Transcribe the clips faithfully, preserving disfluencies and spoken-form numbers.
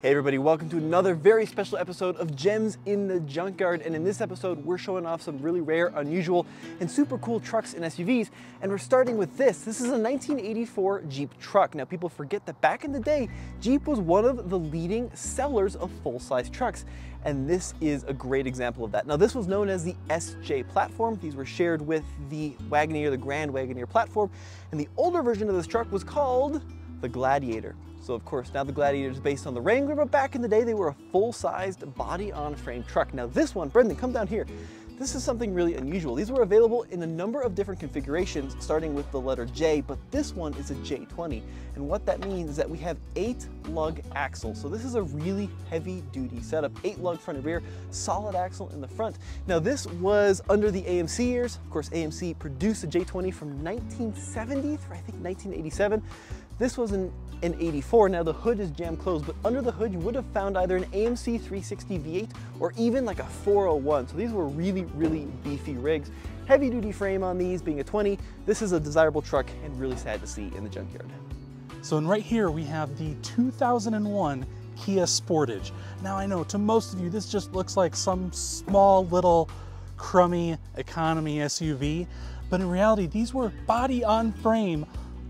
Hey everybody, welcome to another very special episode of Gems in the Junkyard, and in this episode we're showing off some really rare, unusual, and super cool trucks and S U Vs, and we're starting with this. This is a nineteen eighty-four Jeep truck. Now people forget that back in the day, Jeep was one of the leading sellers of full-size trucks, and this is a great example of that. Now this was known as the S J platform. These were shared with the Wagoneer, the Grand Wagoneer platform, and the older version of this truck was called the Gladiator. So of course, now the Gladiator is based on the Wrangler, but back in the day, they were a full-sized body-on-frame truck. Now this one, Brendan, come down here. This is something really unusual. These were available in a number of different configurations, starting with the letter J, but this one is a J twenty. And what that means is that we have eight lug axles. So this is a really heavy-duty setup. Eight lug front and rear, solid axle in the front. Now this was under the A M C years. Of course, A M C produced a J twenty from nineteen seventy through I think nineteen eighty-seven. This was an, an eighty-four, now the hood is jammed closed, but under the hood you would have found either an A M C three sixty V eight or even like a four oh one. So these were really, really beefy rigs. Heavy duty frame on these being a twenty. This is a desirable truck and really sad to see in the junkyard. So and right here we have the two thousand one Kia Sportage. Now I know to most of you this just looks like some small little crummy economy S U V, but in reality these were body on frame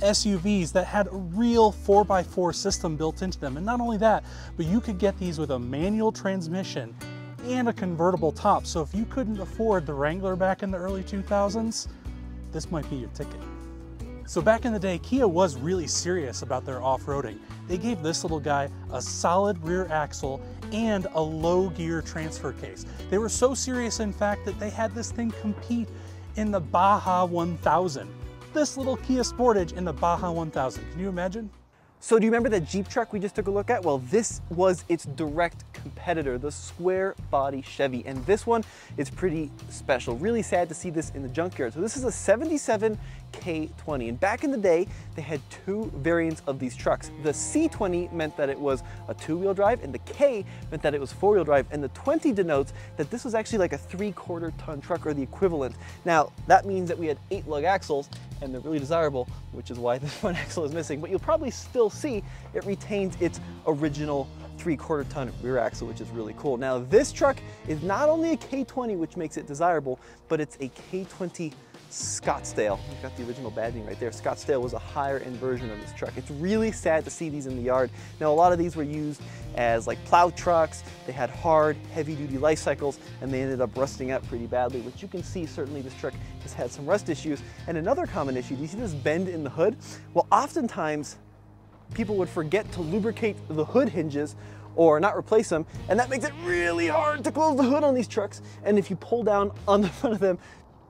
S U Vs that had a real four by four system built into them. And not only that, but you could get these with a manual transmission and a convertible top. So if you couldn't afford the Wrangler back in the early two thousands, this might be your ticket. So back in the day, Kia was really serious about their off-roading. They gave this little guy a solid rear axle and a low gear transfer case. They were so serious, in fact, that they had this thing compete in the Baja one thousand. This little Kia Sportage in the Baja one thousand. Can you imagine? So do you remember that Jeep truck we just took a look at? Well, this was its direct competitor, the square body Chevy. And this one is pretty special. Really sad to see this in the junkyard. So this is a seventy-seven K twenty. And back in the day, they had two variants of these trucks. The C twenty meant that it was a two-wheel drive, and the K meant that it was four-wheel drive. And the twenty denotes that this was actually like a three-quarter ton truck or the equivalent. Now, that means that we had eight lug axles, and they're really desirable, which is why this one axle is missing. But you'll probably still see it retains its original three-quarter ton rear axle, which is really cool. Now this truck is not only a K twenty, which makes it desirable, but it's a K twenty Scottsdale. We've got the original badging right there. Scottsdale was a higher end version of this truck. It's really sad to see these in the yard. Now a lot of these were used as like plow trucks. They had hard, heavy duty life cycles, and they ended up rusting out pretty badly, which you can see certainly this truck has had some rust issues. And another common issue, do you see this bend in the hood? Well, oftentimes people would forget to lubricate the hood hinges or not replace them, and that makes it really hard to close the hood on these trucks. And if you pull down on the front of them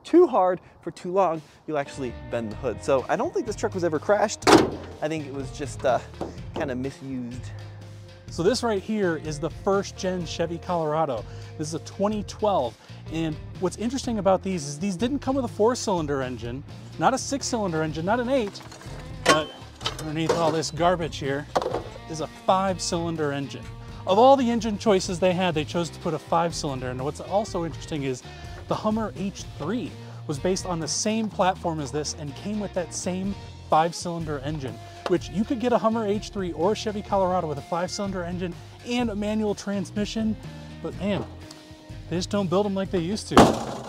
too hard for too long, you'll actually bend the hood. So I don't think this truck was ever crashed. I think it was just uh, kind of misused. So this right here is the first gen Chevy Colorado. This is a twenty twelve. And what's interesting about these is these didn't come with a four cylinder engine, not a six cylinder engine, not an eight, but underneath all this garbage here is a five cylinder engine. Of all the engine choices they had, they chose to put a five cylinder. And what's also interesting is the Hummer H three was based on the same platform as this and came with that same five-cylinder engine, which you could get a Hummer H three or a Chevy Colorado with a five-cylinder engine and a manual transmission, but man, they just don't build them like they used to.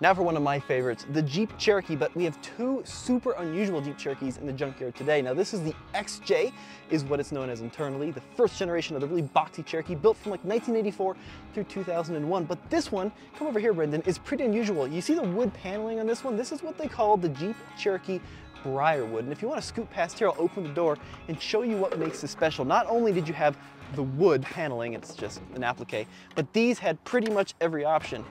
Now for one of my favorites, the Jeep Cherokee, but we have two super unusual Jeep Cherokees in the junkyard today. Now this is the X J, is what it's known as internally, the first generation of the really boxy Cherokee, built from like nineteen eighty-four through two thousand one. But this one, come over here, Brendan, is pretty unusual. You see the wood paneling on this one? This is what they call the Jeep Cherokee Briarwood. And if you want to scoot past here, I'll open the door and show you what makes this special. Not only did you have the wood paneling, it's just an applique, but these had pretty much every option.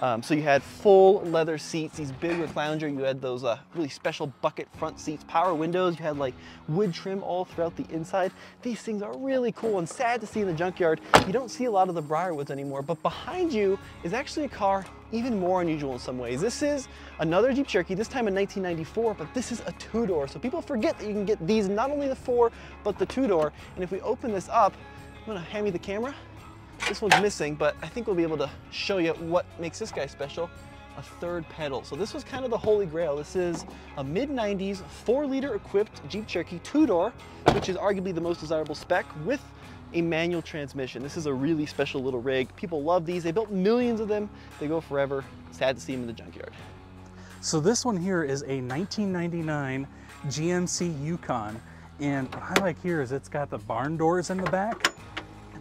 Um, so you had full leather seats, these big recliner, you had those uh, really special bucket front seats, power windows, you had like wood trim all throughout the inside. These things are really cool and sad to see in the junkyard. You don't see a lot of the Briarwoods anymore, but behind you is actually a car even more unusual in some ways. This is another Jeep Cherokee, this time in nineteen ninety-four, but this is a two-door. So people forget that you can get these, not only the four, but the two-door. And if we open this up, I'm gonna hand me the camera. This one's missing, but I think we'll be able to show you what makes this guy special. a third pedal. So this was kind of the holy grail. This is a mid nineties four liter equipped Jeep Cherokee two-door, which is arguably the most desirable spec with a manual transmission. This is a really special little rig. People love these. They built millions of them. They go forever. Sad to see them in the junkyard. So this one here is a nineteen ninety-nine G M C Yukon. And what I like here is it's got the barn doors in the back.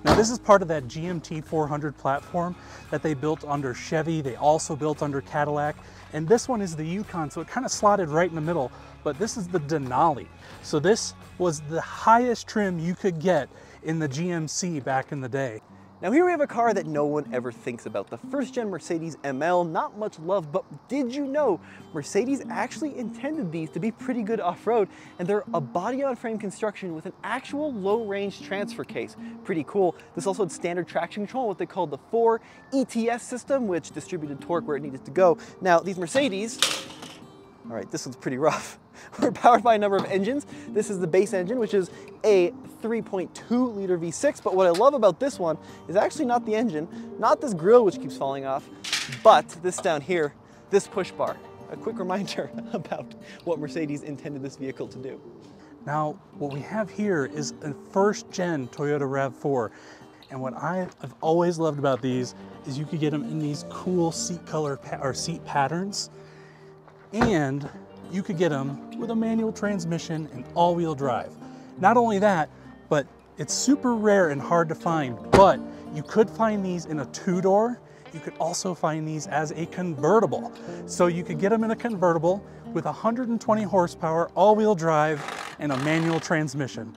Now this is part of that G M T four hundred platform that they built under Chevy. They also built under Cadillac. And this one is the Yukon, so it kind of slotted right in the middle. But this is the Denali. So this was the highest trim you could get in the G M C back in the day. Now here we have a car that no one ever thinks about, the first gen Mercedes M L, not much love, but did you know Mercedes actually intended these to be pretty good off-road, and they're a body-on-frame construction with an actual low-range transfer case. Pretty cool. This also had standard traction control, what they called the four E T S system, which distributed torque where it needed to go. Now these Mercedes, all right, this one's pretty rough. We're powered by a number of engines. This is the base engine, which is a three point two liter V six. But what I love about this one is actually not the engine, not this grill, which keeps falling off, but this down here, this push bar. A quick reminder about what Mercedes intended this vehicle to do. Now, what we have here is a first-gen Toyota RAV four. And what I have always loved about these is you could get them in these cool seat color or seat patterns, and you could get them with a manual transmission and all-wheel drive. Not only that, but it's super rare and hard to find, but you could find these in a two-door. You could also find these as a convertible. So you could get them in a convertible with one hundred twenty horsepower, all-wheel drive, and a manual transmission.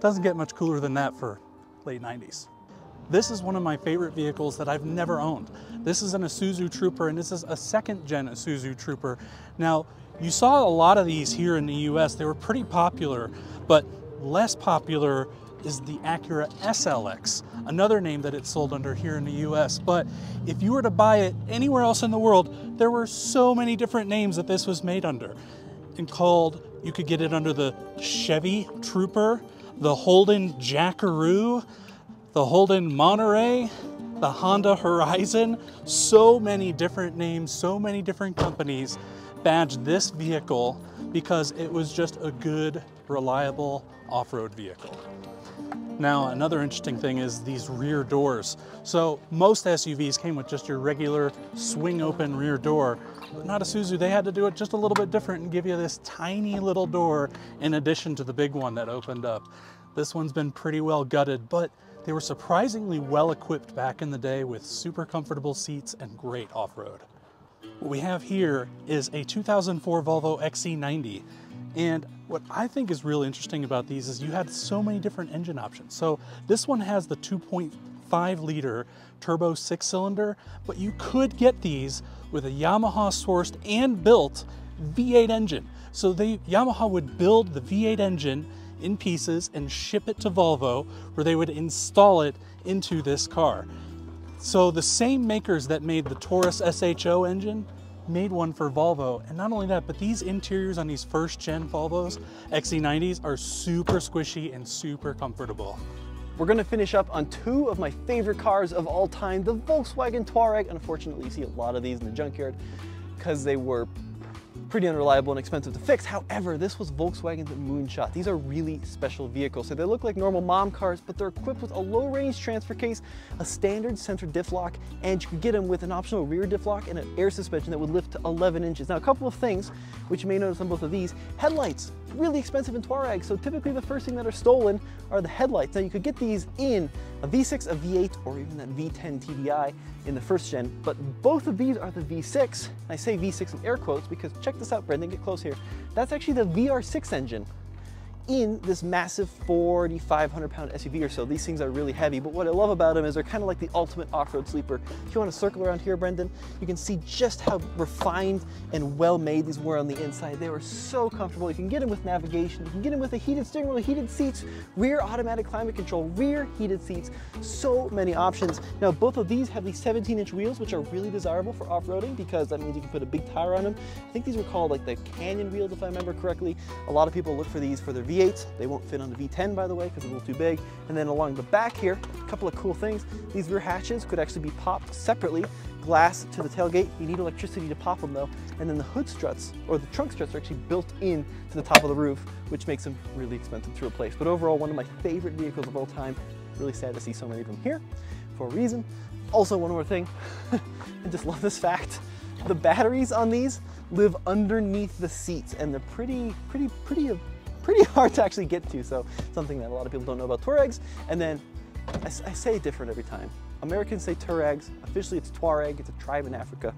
Doesn't get much cooler than that for late nineties. This is one of my favorite vehicles that I've never owned. This is an Isuzu Trooper, and this is a second-gen Isuzu Trooper. Now, you saw a lot of these here in the U S. They were pretty popular, but less popular is the Acura S L X, another name that it's sold under here in the U S. But if you were to buy it anywhere else in the world, there were so many different names that this was made under. And called, you could get it under the Chevy Trooper, the Holden Jackaroo, the Holden Monterey, the Honda Horizon. So many different names, so many different companies badge this vehicle because it was just a good, reliable off-road vehicle. Now, another interesting thing is these rear doors. So most S U Vs came with just your regular swing open rear door, but not Isuzu. They had to do it just a little bit different and give you this tiny little door in addition to the big one that opened up. This one's been pretty well gutted, but they were surprisingly well equipped back in the day with super comfortable seats and great off-road. What we have here is a two thousand four Volvo X C ninety. And what I think is really interesting about these is you had so many different engine options. So this one has the two point five liter turbo six cylinder, but you could get these with a Yamaha sourced and built V eight engine. So they, Yamaha would build the V eight engine in pieces and ship it to Volvo, where they would install it into this car. So the same makers that made the Taurus S H O engine made one for Volvo. And not only that, but these interiors on these first gen Volvos, X C nineties, are super squishy and super comfortable. We're gonna finish up on two of my favorite cars of all time, the Volkswagen Touareg. Unfortunately, you see a lot of these in the junkyard because they were pretty unreliable and expensive to fix. However, this was Volkswagen's moonshot. These are really special vehicles. So they look like normal mom cars, but they're equipped with a low range transfer case, a standard center diff lock, and you could get them with an optional rear diff lock and an air suspension that would lift to eleven inches. Now, a couple of things which you may notice on both of these. Headlights, really expensive in Touareg. So typically the first thing that are stolen are the headlights. Now you could get these in a V six, a V eight, or even that V ten T D I in the first gen, but both of these are the V six. I say V six in air quotes because check this out, Brendan, get close here. That's actually the V R six engine in this massive forty-five hundred pound S U V or so. These things are really heavy, but what I love about them is they're kind of like the ultimate off-road sleeper. If you want to circle around here, Brendan, you can see just how refined and well-made these were on the inside. They were so comfortable. You can get them with navigation, you can get them with a heated steering wheel, heated seats, rear automatic climate control, rear heated seats, so many options. Now, both of these have these seventeen inch wheels, which are really desirable for off-roading because that means you can put a big tire on them. I think these were called like the Canyon wheels, if I remember correctly. A lot of people look for these for their V eights. They won't fit on the V ten, by the way, because they're a little too big. And then along the back here, a couple of cool things. These rear hatches could actually be popped separately glass to the tailgate. You need electricity to pop them though. And then the hood struts or the trunk struts are actually built in to the top of the roof, which makes them really expensive to replace. But overall, one of my favorite vehicles of all time. Really sad to see so many of them here for a reason. Also, one more thing, I just love this fact. The batteries on these live underneath the seats and they're pretty, pretty, pretty, pretty hard to actually get to. So something that a lot of people don't know about Touaregs. And then I, I say it different every time. Americans say Touaregs, officially it's Tuareg, it's a tribe in Africa.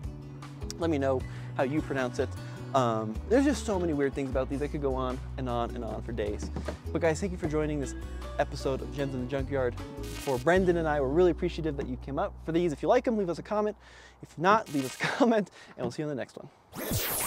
Let me know how you pronounce it. Um, there's just so many weird things about these. I could go on and on and on for days. But guys, thank you for joining this episode of Gems in the Junkyard. For Brendan and I, we're really appreciative that you came up for these. If you like them, leave us a comment. If not, leave us a comment, and we'll see you on the next one.